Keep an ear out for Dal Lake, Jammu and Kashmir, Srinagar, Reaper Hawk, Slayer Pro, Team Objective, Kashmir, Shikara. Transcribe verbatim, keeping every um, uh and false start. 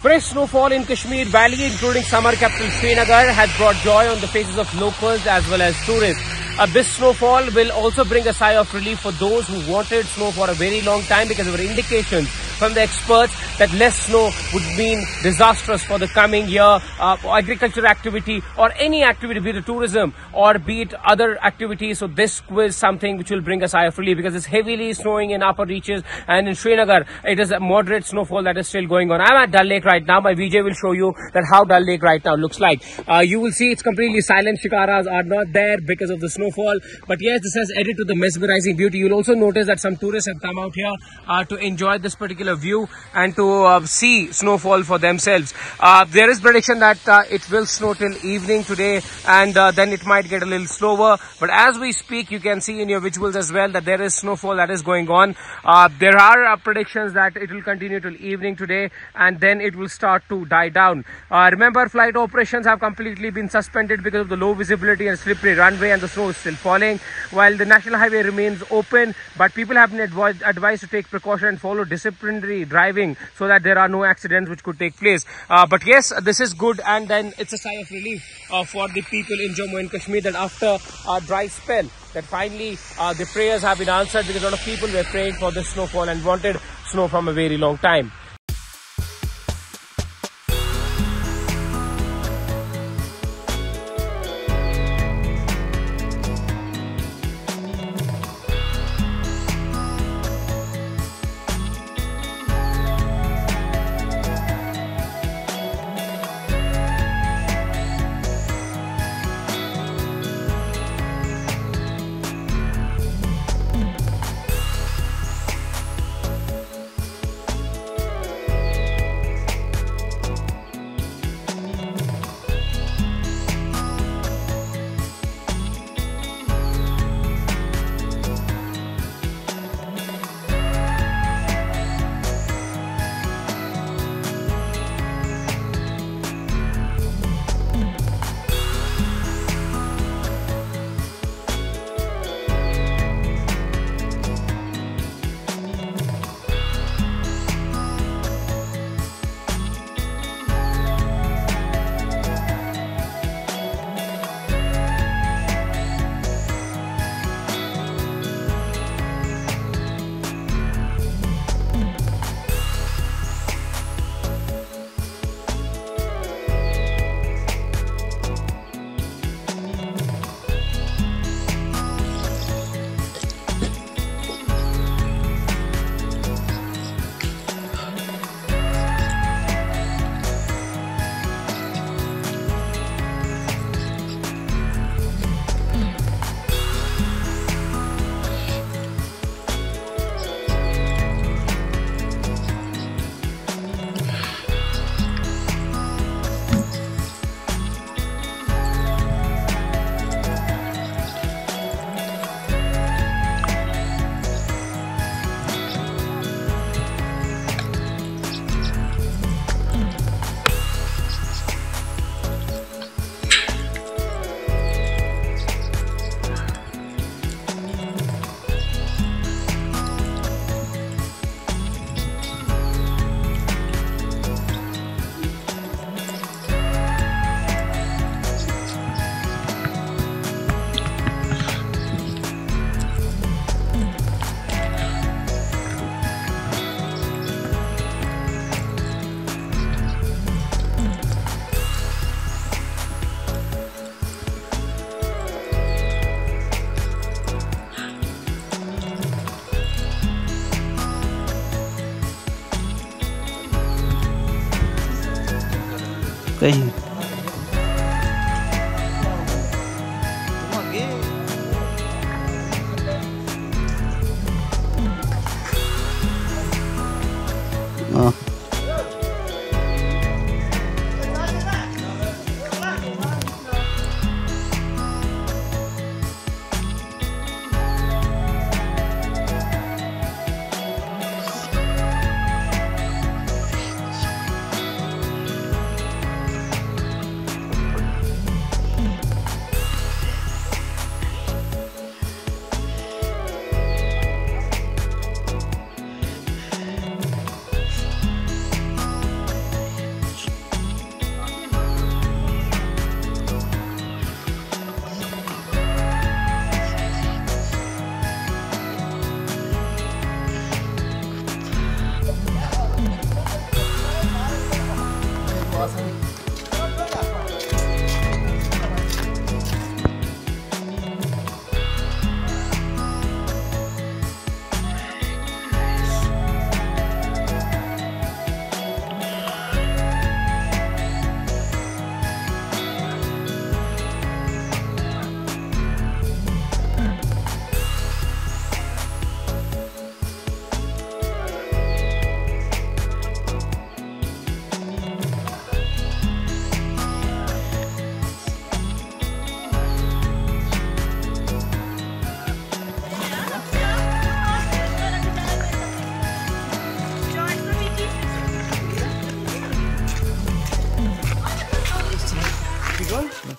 Fresh snowfall in Kashmir Valley, including summer capital Srinagar, has brought joy on the faces of locals as well as tourists. Uh, this snowfall will also bring a sigh of relief for those who wanted snow for a very long time, because there were indications from the experts that less snow would mean disastrous for the coming year. Uh, agriculture activity or any activity, be it tourism or be it other activities. So this was something which will bring a sigh of relief, because it's heavily snowing in upper reaches, and in Srinagar it is a moderate snowfall that is still going on. I'm at Dal Lake right now. My V J will show you that how Dal Lake right now looks like. Uh, you will see it's completely silent. Shikaras are not there because of the snowfall. But yes, this has added to the mesmerizing beauty. You'll also notice that some tourists have come out here uh, to enjoy this particular view and to uh, see snowfall for themselves. Uh, there is prediction that uh, it will snow till evening today, and uh, then it might get a little slower, but as we speak you can see in your visuals as well that there is snowfall that is going on. Uh, there are uh, predictions that it will continue till evening today, and then it will start to die down. Uh, remember, flight operations have completely been suspended because of the low visibility and slippery runway, and the snow is still falling, while the national highway remains open, but people have been adv advised to take precaution and follow discipline driving so that there are no accidents which could take place. Uh, but yes, this is good, and then it's a sigh of relief uh, for the people in Jammu and Kashmir that after a dry spell that finally uh, the prayers have been answered, because a lot of people were praying for this snowfall and wanted snow from a very long time. Thank you. Oh.